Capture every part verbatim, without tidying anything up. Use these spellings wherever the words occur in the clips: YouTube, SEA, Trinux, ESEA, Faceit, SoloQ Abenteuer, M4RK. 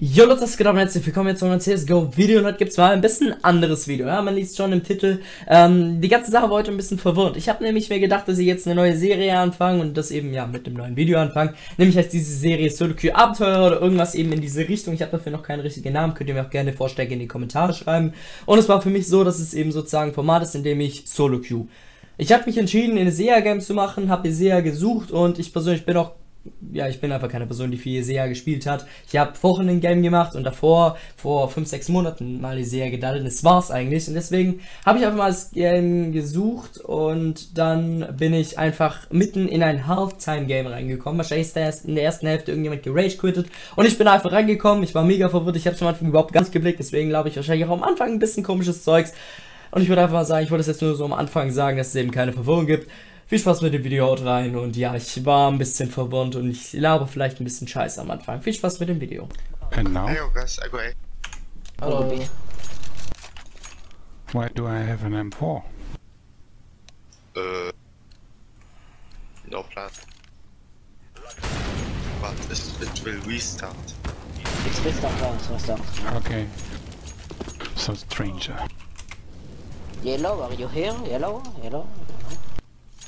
Jo Leute, was geht ab und herzlich willkommen jetzt zu einem C S G O-Video und heute gibt es mal ein bisschen anderes Video, ja, man liest schon im Titel, ähm, die ganze Sache war heute ein bisschen verwirrend. Ich habe nämlich mir gedacht, dass ich jetzt eine neue Serie anfange und das eben, ja, mit dem neuen Video anfange, nämlich heißt diese Serie SoloQ Abenteuer oder irgendwas eben in diese Richtung. Ich habe dafür noch keinen richtigen Namen, könnt ihr mir auch gerne Vorschläge in die Kommentare schreiben. Und es war für mich so, dass es eben sozusagen ein Format ist, in dem ich SoloQ. Ich habe mich entschieden, eine S E A-Game zu machen, habe S E A gesucht und ich persönlich bin auch... Ja, ich bin einfach keine Person, die viel S E A gespielt hat. Ich habe vorhin ein Game gemacht und davor, vor fünf, sechs Monaten mal S E A gedaddelt. Das war's eigentlich. Und deswegen habe ich einfach mal das Game gesucht und dann bin ich einfach mitten in ein Halftime-Game reingekommen. Wahrscheinlich ist da erst in der ersten Hälfte irgendjemand gerage-quittet und ich bin einfach reingekommen. Ich war mega verwirrt. Ich habe es am Anfang überhaupt gar nicht geblickt. Deswegen glaube ich wahrscheinlich auch am Anfang ein bisschen komisches Zeugs. Und ich würde einfach mal sagen, ich wollte es jetzt nur so am Anfang sagen, dass es eben keine Verwirrung gibt. Viel Spaß mit dem Video, haut rein und ja, ich war ein bisschen verwirrt und ich laber vielleicht ein bisschen Scheiße am Anfang. Viel Spaß mit dem Video. Hello. Hello. Why do I have an M four? Uh, no plan. But it will restart. It's restart now, it's restart. Okay. So stranger. Yellow, are you here? Yellow? Yellow?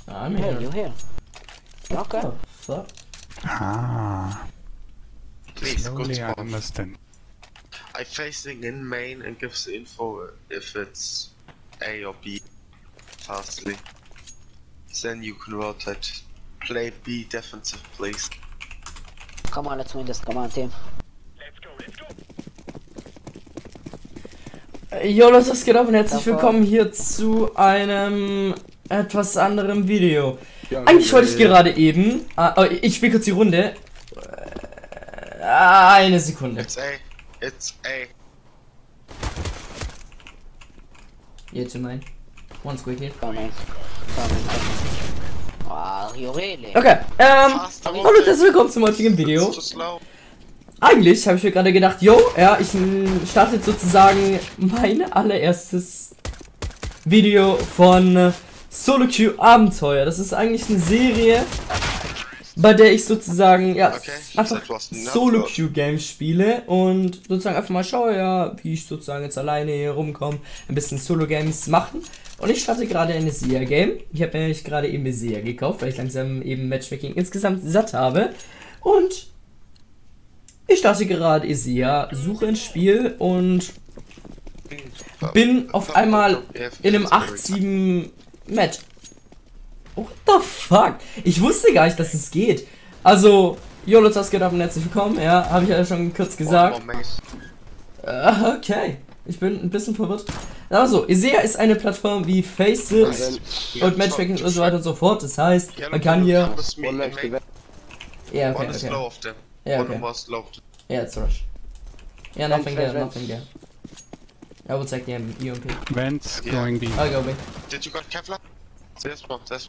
I'm here. Hey, you're here. Okay. Oh, fuck. Ah. Please, slowly I understand. I'm facing in main and gives the info if it's A or B. Fastly. Then you can rotate. Play B defensive, please. Come on, let's win this. Come on, team. Let's go, let's go. Jo Leute, was geht ab und herzlich willkommen hier zu einem etwas anderem Video. Ja, eigentlich wollte ich gerade eben... Ah, ich spiele kurz die Runde. Ah, eine Sekunde. It's A. It's A. Jetzt in mein. One squeaky. Okay, ähm... hallo und herzlich willkommen zum heutigen Video. Eigentlich habe ich mir gerade gedacht, yo, ja, ich starte jetzt sozusagen mein allererstes Video von SoloQ Abenteuer. Das ist eigentlich eine Serie, bei der ich sozusagen, ja, okay, einfach SoloQ Games spiele und sozusagen einfach mal schaue, ja, wie ich sozusagen jetzt alleine hier rumkomme, ein bisschen Solo Games machen. Und ich starte gerade eine S E A Game. Ich habe nämlich gerade eben eine S E A gekauft, weil ich langsam eben Matchmaking insgesamt satt habe. Und ich starte gerade E S E A, suche ein Spiel und bin auf einmal in einem acht sieben Match. What the fuck? Ich wusste gar nicht, dass es geht. Also, yo Leute, was geht ab und herzlich willkommen. Ja, habe ich ja schon kurz gesagt. Uh, okay, ich bin ein bisschen verwirrt. Also, E S E A ist eine Plattform wie Faceit und Matchmaking und so weiter und so fort. Das heißt, man kann hier... Ja, okay, okay. Yeah, okay. Yeah, it's rush. Yeah, nothing there, nothing there. I will take the E M P. Vent's yeah. Going B. I'll go B. Did you got Kevlar? There's one, there's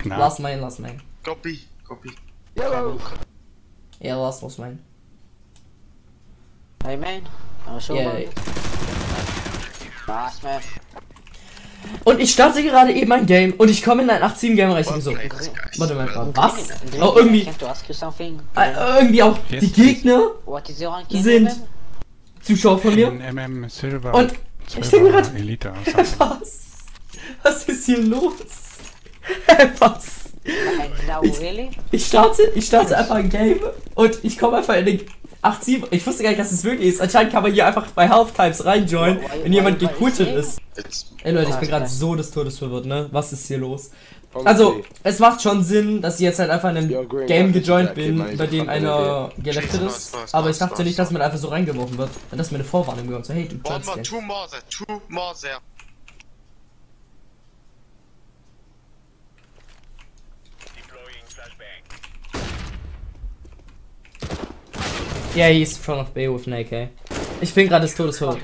one. No. Last main, last main. Go B, go B. Yellow. Yeah, last was main. Hey man, I'll show you. Yeah. Last man. Und ich starte gerade eben ein Game und ich komme in ein acht sieben Game rein. So, warte mal, was? Oh, irgendwie, äh, irgendwie auch die Gegner sind Zuschauer von mir. Und ich denke gerade, was? Was ist hier los? Was? Ich, ich starte, ich starte einfach ein Game und ich komme einfach in den acht sieben. Ich wusste gar nicht, dass es wirklich ist. Anscheinend kann man hier einfach bei Halftimes reinjoinen, wenn jemand gequittet ist. Ey Leute, ich bin gerade so des Todes verwirrt, ne? Was ist hier los? Also, es macht schon Sinn, dass ich jetzt halt einfach in einem Game gejoint bin, bei dem einer gelectet ist. Aber ich dachte nicht, dass man einfach so reingeworfen wird. Und dass mir eine Vorwarnung gehört. So, hey, du joinst jetzt. Two more there, two more there. Yeah, he's in front of B with an A K. Ich bin gerade des Todes verwirrt.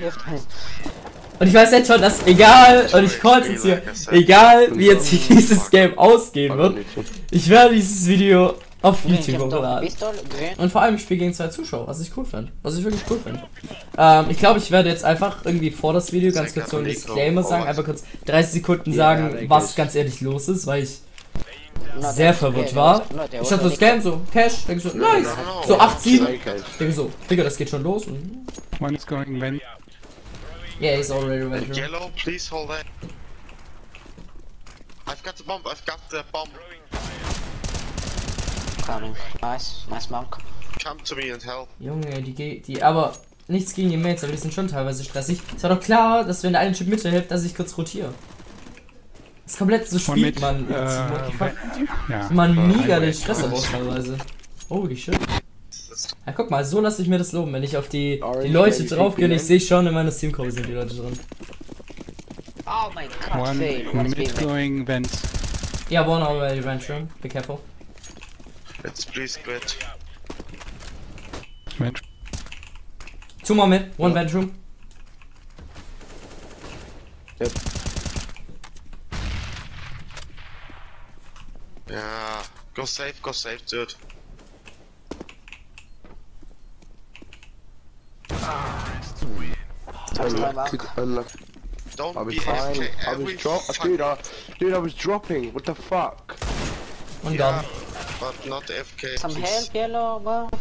Und ich weiß jetzt schon, dass egal, und ich call's jetzt hier, egal wie jetzt dieses Game ausgehen wird, ich werde dieses Video Auf YouTube hochgeladen. Und vor allem, ich spiele gegen zwei Zuschauer, was ich cool fand. Was ich wirklich cool fand. Ähm, ich glaube, ich werde jetzt einfach irgendwie vor das Video ganz kurz so ein Disclaimer sagen, einfach kurz dreißig Sekunden sagen, was ganz ehrlich los ist, weil ich sehr verwirrt war. Ich hab so Scam, so Cash, denke so, nice, so acht sieben, denke so, Digga, das geht schon los. One is going when? Yeah, he's already ready. Yellow, please hold that. I've got the bomb, I've got the bomb. Coming. Nice, nice monk. Come to me and help. Junge, die geht, die, aber nichts gegen die Mates, aber die sind schon teilweise stressig. Es war doch klar, dass wenn der eine Chip Mitte hilft, dass ich kurz rotiere. Das ist komplett so spielt man. Uh, ja, man ja, mega den Stress aber teilweise. Holy shit. Ja, guck mal, so lasse ich mir das loben, wenn ich auf die, die Leute draufgehe und ich sehe schon, in meiner Teamkurve sind die Leute drin. Oh mein Gott, hey, going vent. Ja, one already went room. Be careful. Let's please quit. Vent. Two more mid, one yeah. bedroom. Yep. Yeah, go safe, go safe, dude. Ah, unlucky, unlucky. Don't I was be trying. F K. I was dropping. Dude, dude, I was dropping. What the fuck? One yeah, down. But not F K. Some help, yellow, Mark.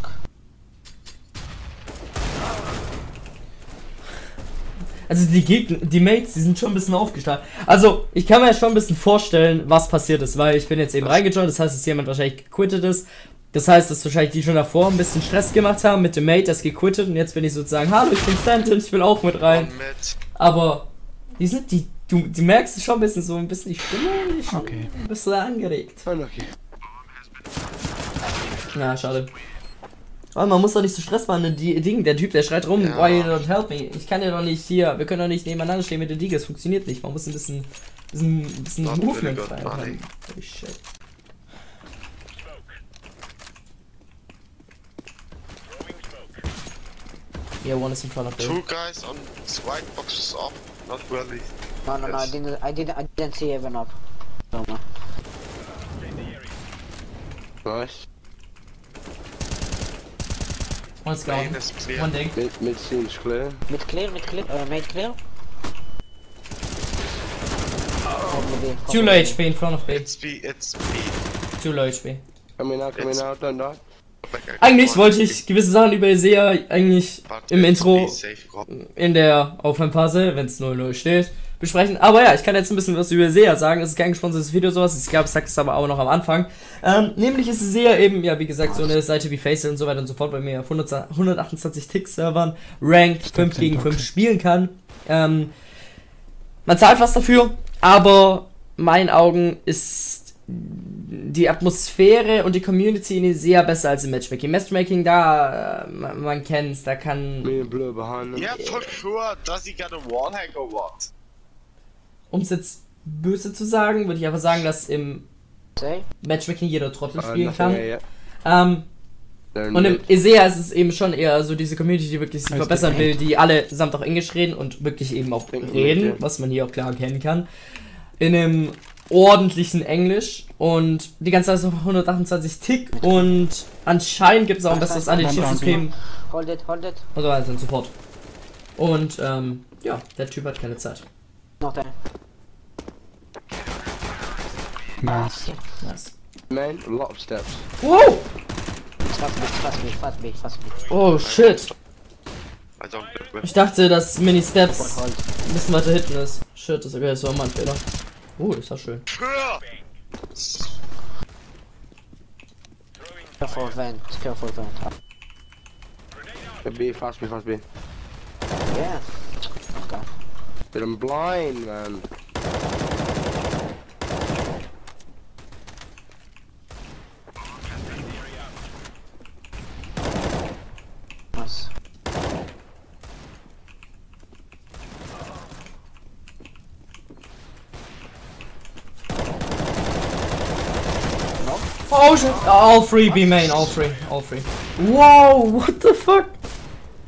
Also die Gegner, die Mates, die sind schon ein bisschen aufgestanden. Also, ich kann mir ja schon ein bisschen vorstellen, was passiert ist, weil ich bin jetzt eben reingejoint, das heißt, dass jemand wahrscheinlich gequittet ist. Das heißt, dass wahrscheinlich die schon davor ein bisschen Stress gemacht haben mit dem Mate, das gequittet und jetzt bin ich sozusagen, hallo, ich bin Stanton, ich will auch mit rein. Aber die sind die, du die merkst schon ein bisschen so ein bisschen die Stimme, die okay. Ein bisschen angeregt. Okay. Na, schade. Oh, man muss doch nicht so Stress machen, die Ding, der Typ, der schreit rum, ja. Why you don't help me? Ich kann ja doch nicht hier, wir können doch nicht nebeneinander stehen mit der Diga, es funktioniert nicht. Man muss ein bisschen, bisschen, bisschen Movement rein. Oh shit. Yeah, one is in front of the two guys on this white box is up, not really. No, no, no, I didn't, I didn't, I didn't see even up. No, no. Nice. One's gone. One thing. Mid, mid seems clear. Mid clear, mid clear, uh, mid clear. Oh. Two low H P in front of B. It's B, it's B. Two low H P. Coming out, coming out, done that. Eigentlich wollte ich gewisse Sachen über E S E A eigentlich im Intro in der Aufwärmphase, wenn es null null steht, besprechen. Aber ja, ich kann jetzt ein bisschen was über E S E A sagen. Es ist kein gesponsertes Video, sowas. Ich glaube, ich sag es aber auch noch am Anfang. Ähm, nämlich ist E S E A eben, ja, wie gesagt, so eine Seite wie Faceit und so weiter und so fort bei mir auf hundertachtundzwanzig Tick-Servern ranked fünf gegen fünf spielen kann. Ähm, man zahlt was dafür, aber in meinen Augen ist die Atmosphäre und die Community in E S E A besser als im Matchmaking. Matchmaking, da, man, man kennt's, da kann... Ja, for sure, does he got a wallhack or what? Um's jetzt böse zu sagen, würde ich einfach sagen, dass im Matchmaking jeder Trottel spielen kann. Ähm, und im E S E A ist es eben schon eher so diese Community, die wirklich sich verbessern will, die alle samt auch Englisch reden und wirklich eben auch reden, was man hier auch klar erkennen kann. In einem ordentlichen Englisch und die ganze Zeit ist auf hundertachtundzwanzig Tick und anscheinend gibt es auch ein besseres Anti-Cheat-System. Hold it, hold it. Und so weiter und so fort. Und ähm, ja, der Typ hat keine Zeit. Noch der. Nice. Nice. Man, a lot of steps. Wow! Fass mich, fass mich, fass mich, fass mich. Oh shit. Ich dachte, dass Mini-Steps ein bisschen weiter hinten ist. Shit, das ist war mal ein Fehler. Oh, ist das schön. Careful vent, careful vent. B, fast B, fast B. Yeah. Okay. But I'm blind, man. Nice. Oh shit! All three B main, all three, all three. Wow, what the fuck?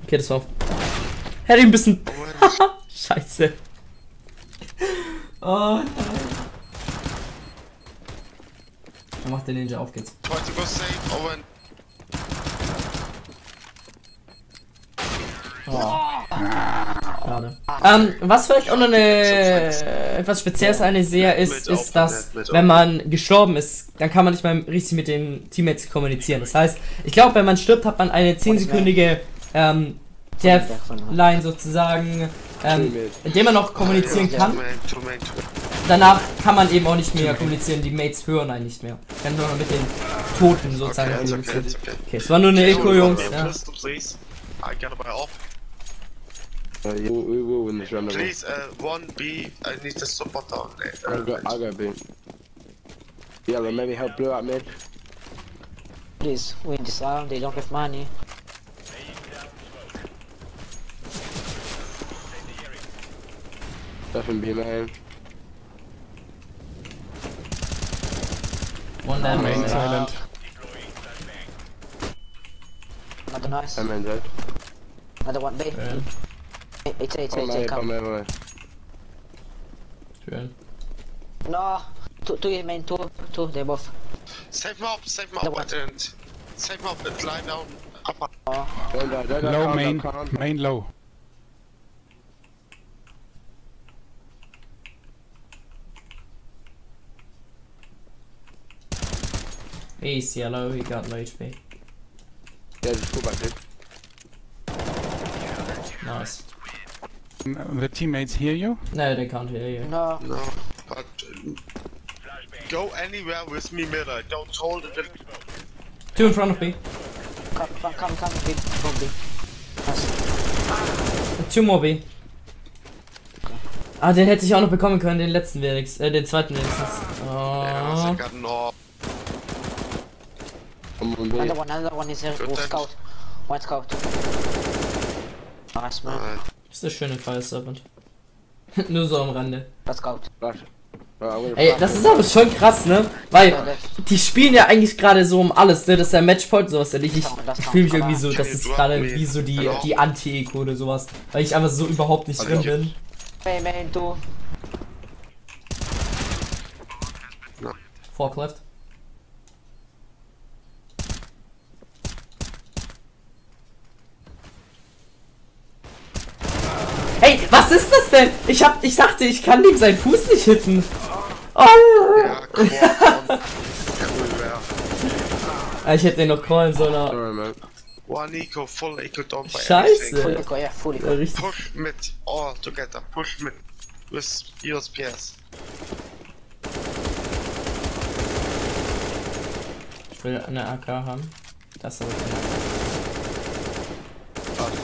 Okay, das war. Hätte ich ein bisschen. Scheiße. Oh nein. Dann macht der Ninja, auf geht's. Oh. Schade. Ähm, was vielleicht auch noch eine, etwas Spezielles an E S E A ist, ist, dass wenn man gestorben ist, dann kann man nicht mal richtig mit den Teammates kommunizieren. Das heißt, ich glaube, wenn man stirbt, hat man eine zehnsekündige ähm, Deathline sozusagen, ähm, mit dem man noch kommunizieren kann. Danach kann man eben auch nicht mehr kommunizieren, die Mates hören einen nicht mehr. Dann nur noch mit den Toten sozusagen kommunizieren. Okay, es war nur eine Echo, Jungs. Ja. Uh, you, we will win this round. Please, uh, one B. I need the support on it. Uh, I'll, go, I'll go B. Yeah, but maybe help blue out mid. Please, win this round. They don't have money. Nothing B, man. One down. Main silent. Another nice. I'm in dead. Another one B. Yeah. It's a, it's a, it's a, come. Schön. No, two, two, main, two, two, they both. Save me up, save me up at the end. Save me up and lie down, upper. Low main, main low. He's yellow, he got low H P. Yeah, just pull back, dude. Nice. The teammates hear you? No, they can't hear you. No. No, but um, go anywhere with me, Miller. Don't hold it. Two in front of me. Come, come, come, come, B. Come, B. Nice. Two more B. Okay. Ah, den hätte ich auch noch bekommen können, den letzten wenigstens, äh, den zweiten wenigstens. Oh. Yeah, no. Another one, another one is here. Oh, scout. White scout. Nice, man. Das ist eine schöne Fire Serpent. Nur so am Rande. Das kommt. Ey, das ist aber schon krass, ne? Weil die spielen ja eigentlich gerade so um alles, ne? Das ist ja Matchpoint, sowas. Ich, ich fühle mich irgendwie so, das ist gerade irgendwie so die, die Anti-Eco oder sowas. Weil ich einfach so überhaupt nicht drin bin. Forklift. Hey, was ist das denn? Ich hab, ich dachte, ich kann dem seinen Fuß nicht hitten. Oh. Ja, komm, komm. Ja, ich hätte den noch callen sollen. Sorry, One eco, full eco, don't buy. Scheiße. Full eco, ja, full eco. Ja, push mit, all together, push mit. With your P S. Ich will eine A K haben. Das ist aber keine.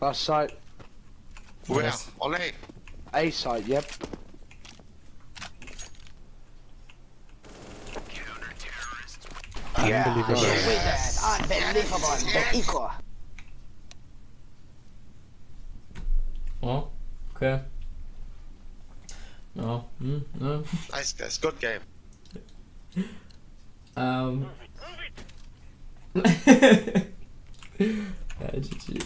Last sight. Where? Yes. On A? A side, yep. Yeah. Unbelievable. Yes. Unbelievable. Yes. The eco. Oh, okay. No, mm, no. Nice guys, good game. um. Yeah, G G.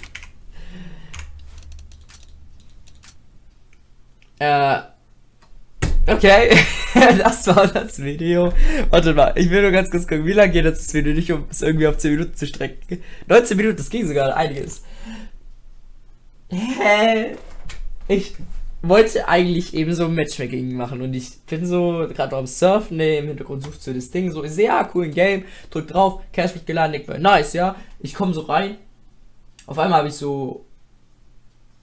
Okay, das war das Video. Warte mal, ich will nur ganz kurz gucken, wie lange geht das Video, nicht um es irgendwie auf zehn Minuten zu strecken. neunzehn Minuten, das ging sogar einiges. Hä? Ich wollte eigentlich eben so Matchmaking machen und ich bin so gerade am Surfen, ne, im Hintergrund sucht so das Ding, so sehr cool ein Game, drück drauf, Cash wird geladen, denk mir, nice, ja. Ich komme so rein, auf einmal habe ich so...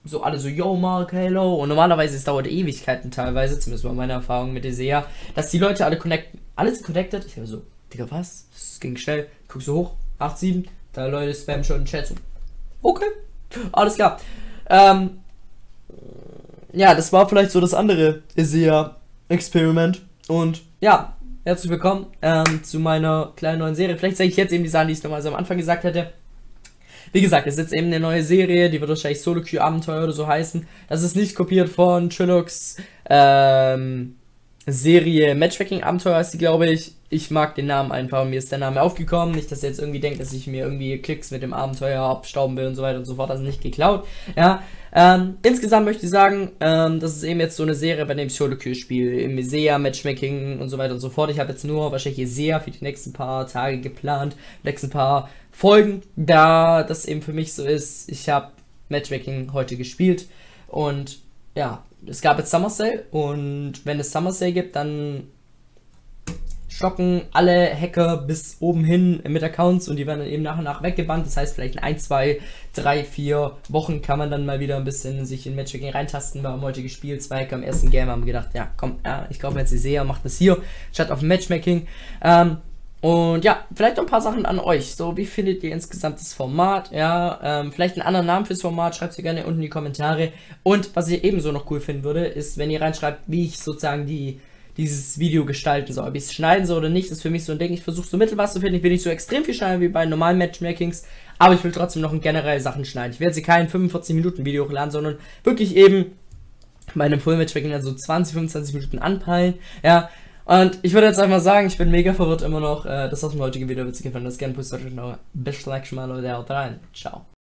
So alle so, yo Mark, hello. Und normalerweise, es dauert Ewigkeiten teilweise, zumindest bei meiner Erfahrung mit E S E A, dass die Leute alle connecten. Alles connected. Ich habe so, Digga, was? Das ging schnell. Ich guck so hoch, acht, sieben. Da Leute spammen schon den Chat so. Okay, alles klar. Ähm, ja, das war vielleicht so das andere E S E A-Experiment. Und ja, herzlich willkommen ähm, zu meiner kleinen neuen Serie. Vielleicht zeige ich jetzt eben die Sachen, die ich normalerweise am Anfang gesagt hätte. Wie gesagt, es ist jetzt eben eine neue Serie, die wird wahrscheinlich SoloQ Abenteuer oder so heißen. Das ist nicht kopiert von Trinux ähm, Serie Matchmaking Abenteuer, ist die, glaube ich. ich mag den Namen einfach, mir ist der Name aufgekommen, nicht, dass ihr jetzt irgendwie denkt, dass ich mir irgendwie Klicks mit dem Abenteuer abstauben will und so weiter und so fort, also nicht geklaut, ja, ähm, insgesamt möchte ich sagen, ähm, das ist eben jetzt so eine Serie, bei dem ich SoloQ spiele, im S E A, Matchmaking und so weiter und so fort, ich habe jetzt nur wahrscheinlich S E A für die nächsten paar Tage geplant, nächsten paar Folgen, da das eben für mich so ist, ich habe Matchmaking heute gespielt und ja, es gab jetzt Summer Sale und wenn es Summer Sale gibt, dann schocken alle Hacker bis oben hin mit Accounts und die werden dann eben nach und nach weggebannt. Das heißt, vielleicht in ein, zwei, drei, vier Wochen kann man dann mal wieder ein bisschen sich in Matchmaking reintasten. Wir haben heute gespielt, zwei Hacker im ersten Game haben gedacht, ja komm, ja, ich glaube jetzt S E A macht das hier, statt auf Matchmaking. Ähm, und ja, vielleicht noch ein paar Sachen an euch. So, wie findet ihr insgesamt das Format? Ja, ähm, vielleicht einen anderen Namen fürs Format, schreibt sie gerne unten in die Kommentare. Und was ich ebenso noch cool finden würde, ist, wenn ihr reinschreibt, wie ich sozusagen die... dieses Video gestalten soll. Ob ich es schneiden soll oder nicht, ist für mich so ein Ding. Ich versuche so Mittelmaß zu finden. Ich will nicht so extrem viel schneiden wie bei normalen Matchmakings, aber ich will trotzdem noch generell Sachen schneiden. Ich werde sie kein fünfundvierzig Minuten Video hochladen, sondern wirklich eben bei einem Full-Matchmaking also zwanzig, fünfundzwanzig Minuten anpeilen. Ja, und ich würde jetzt einfach sagen, ich bin mega verwirrt immer noch. Das war's mit dem heutigen Video. Wenn es euch gefallen hat, lasst gerne einen Push, bis zum nächsten Mal. Bis gleich mal, Leute, haut rein. Ciao.